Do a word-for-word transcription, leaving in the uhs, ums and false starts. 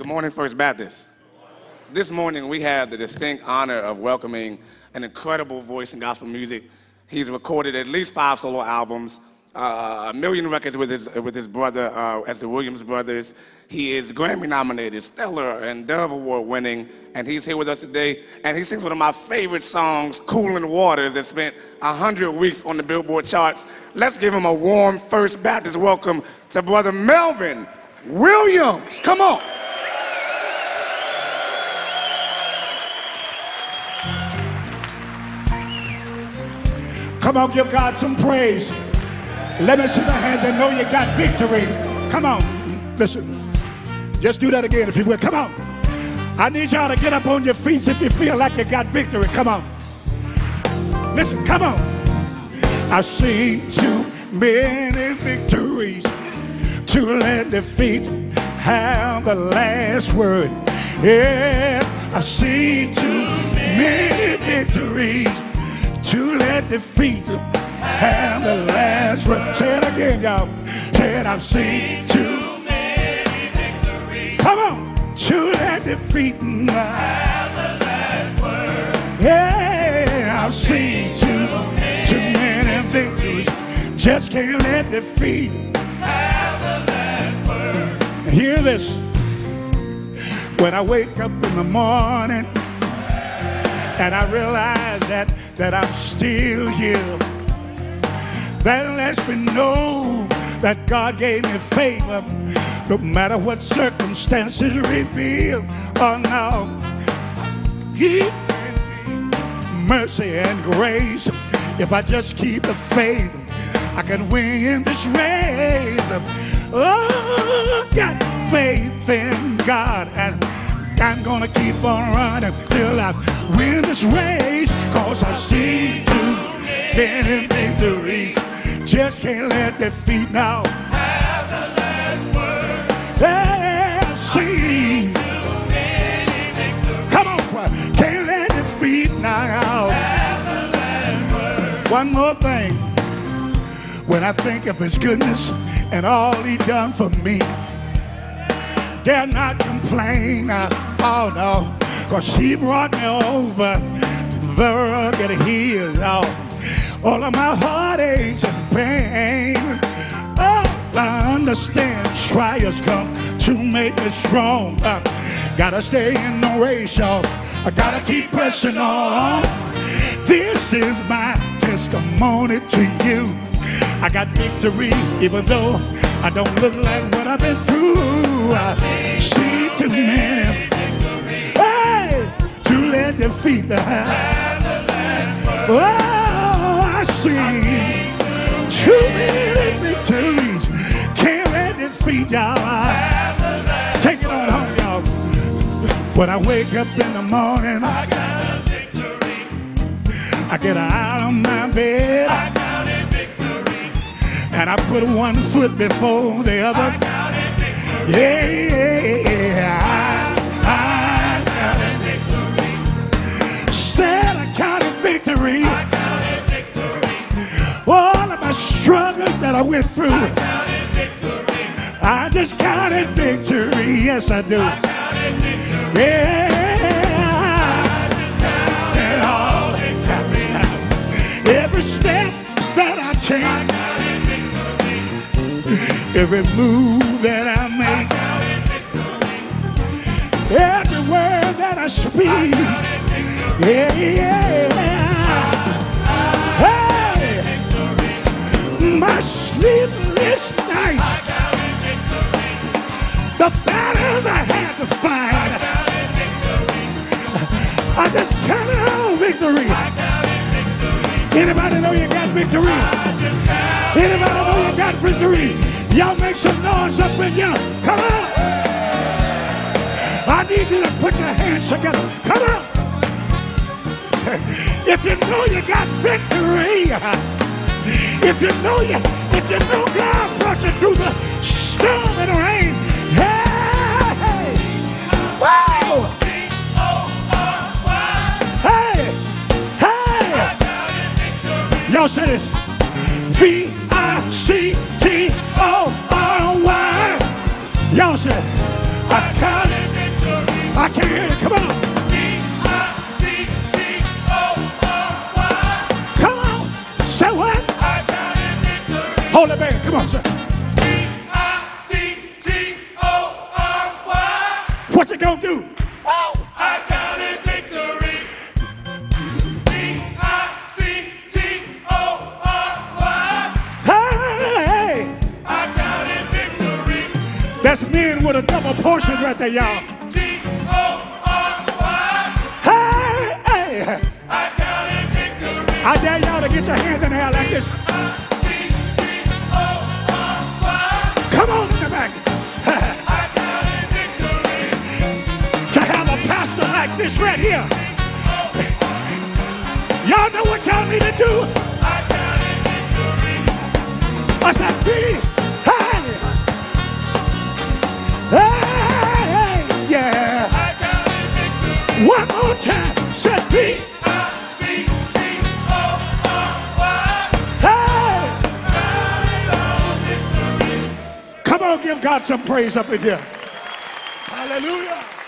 Good morning, First Baptist. This morning we have the distinct honor of welcoming an incredible voice in gospel music. He's recorded at least five solo albums, uh, a million records with his, with his brother uh, as the Williams Brothers. He is Grammy nominated, stellar, and Dove Award winning, and he's here with us today. And he sings one of my favorite songs, Coolin' Waters, that spent one hundred weeks on the Billboard charts. Let's give him a warm First Baptist welcome to Brother Melvin Williams. Come on. Come on, give God some praise. Let me see the hands and know you got victory. Come on, listen. Just do that again if you will. Come on. I need y'all to get up on your feet if you feel like you got victory. Come on. Listen, come on. I've seen too many victories to let defeat have the last word. Yeah, I've seen too many victories to let defeat have the last word. Say it again, y'all. Say it, I've seen too many victories. Come on. To let defeat have the last word. Yeah, I've seen too, too many victories. Just can't let defeat have the last word. And hear this. When I wake up in the morning and I realize that that I'm still here, that lets me know that God gave me favor. No matter what circumstances reveal or now, He mercy and grace. If I just keep the faith, I can win this race. Oh, got faith in God, and I'm gonna keep on running till I win this race. Cause I see too many victories. Just can't let defeat now have the last word. Yeah, I've seen too many victories. Come on, choir. Can't let defeat now have the last word. One more thing. When I think of His goodness and all He done for me, dare not complain, oh no, cause He brought me over the rugged hill. Oh, all of my heartaches and pain, oh, I understand trials come to make me strong. I gotta stay in the race, y'all. I gotta keep pressing on. This is my testimony to you. I got victory even though I don't look like what I've been through. I see too many victories, hey, to let defeat the have the last word. Oh, I see, I see too many victories. Can't let defeat y'all have the last. Take it on home, y'all. When I wake up in the morning, I got a victory. I get out of my bed, I got a victory. And I put one foot before the other. Yeah, yeah, yeah, I, I counted victory. Said I counted victory. I counted victory. All of my struggles that I went through, I counted victory. I just counted victory. Yes, I do. I counted victory. Yeah, I just counted all victory. Every step that I take, I counted victory. Every move that I make, every word that I speak, yeah, yeah. Hey, my sleepless nights, the battles I had to fight, I just counted all victory. Anybody know you got victory? Anybody know you got victory? Y'all make some noise up in here. Come on. I need you to put your hands together. Come on. If you know you got victory, if you know you, if you know God brought you through the storm and rain, hey, wow. Hey, hey. Y'all say this. V I C T O R Y. Y'all said, I counted. I can't hear it. Come on. C I C T O R Y. Come on. Say what? I got a victory. Hold it back. Come on, sir. C I C T O R Y. What you gonna do? Oh. I got a victory. C I C T O R Y. Hey, hey. I got a victory. That's men with a double portion right there, y'all. I dare y'all to get your hands in the air like this. Come on in the back. To have a pastor like this right here. Y'all know what y'all need to do. I said, hey, hey, hey, yeah. One more time, said be. Give God some praise up in here. Hallelujah.